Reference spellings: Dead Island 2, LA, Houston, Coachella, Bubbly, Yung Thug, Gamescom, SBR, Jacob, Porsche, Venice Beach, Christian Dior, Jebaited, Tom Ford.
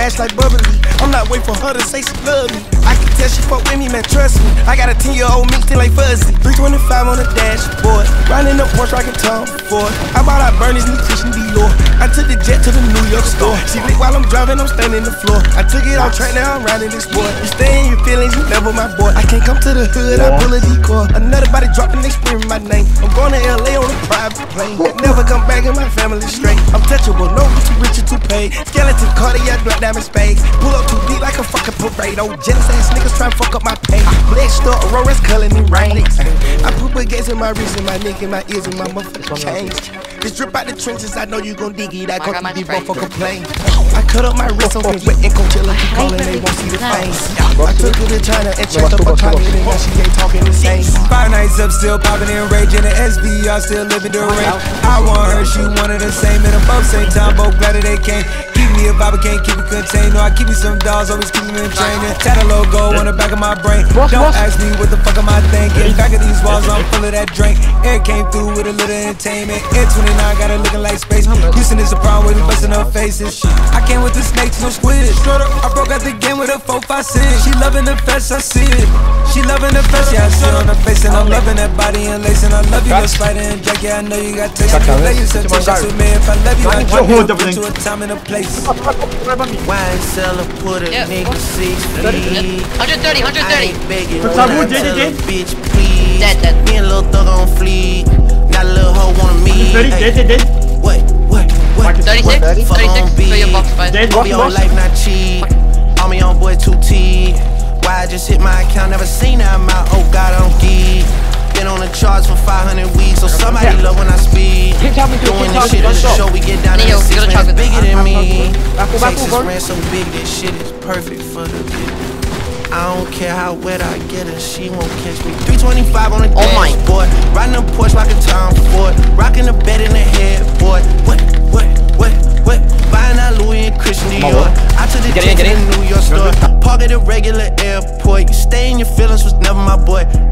ass like Bubbly. I'm not waiting for her to say she love me. I can tell she fuck with me, man, trust me. I got a 10-year-old me still like Fuzzy. 325 on the dashboard, riding the Porsche rockin' Tom Ford. I bought out Bernie's new Christian Dior. I took the jet to the New York store. She lit while I'm driving, I'm standing the floor. I took it on track, now I'm riding this board. You stay in your feelings, you never my boy. I can't come to the hood, I pull a decoy. Another body dropping, they screaming my name. I'm going to LA on a private plane. Never come back in my family straight. I'm touchable, no too rich or too paid. Skeleton, cardiac, black diamond spades. Pull up too deep like a fucking parade. Oh, jealous ass niggas try and fuck up my pay. Blessed up, Aurora's culling me rain. I put baguettes in my wrist and my neck and my ears and my motherfucking changed. This drip out the trenches, I know you gon' dig it. I go to these motherfuckers complain. I cut up my wrist on wet and Coachella. Keep calling, they won't see the face. I took her to China and checked up a pocket, and now she ain't talking the same. 5 nights up, still popping and raging. The SBR still living the rain. I want her, she wanted the same. And I'm both same time, both glad that they came. Keep me a vibe, I can't keep it contained. No, I keep me some dolls, always keep me in training. Tatted logo on the back of my brain. Don't ask me what the fuck am I thinking. Back of these walls, I'm full of that drink. Air came through with a little entertainment. Air 29 got her looking like space. Houston is a problem with me busting her faces. I came with the snakes, no squids. I broke out the game with a 4-5-6. She loving the fest, I see it. She loving the fest, yeah, I sit on her face. And I'm loving that body and lace. And I love you, your spider and jacket. Yeah, I know you got taste. I can lay you some taste with me if I love you. I can put you to a time and a place. Wine cellar, put a nigga 6 feet. 130, 130. Bitch, please. Me and Lil Thug on fleek. Got a little hoe on me. 30, dead, dead. What? 36, 36. For your box, bud. Be on life, not cheat. On me on boy 2T. Why I just hit my account? Never seen that amount. Oh God, I'm geek. Been on the charts for 500 weeks. So somebody love when I speed. Doing this shit on the show, we get down to the 6 man. It's bigger than me. Texas ran so big, this shit is perfect for the people. I don't care how wet I get her, she won't catch me. 325 on the dashboard, riding a Porsche like a Tom Ford, rocking the bed in the headboard. What? Buying out Louis and Christian Dior. I took the jet to the New York store, park at a regular airport. You stay in your feelings was never my boy.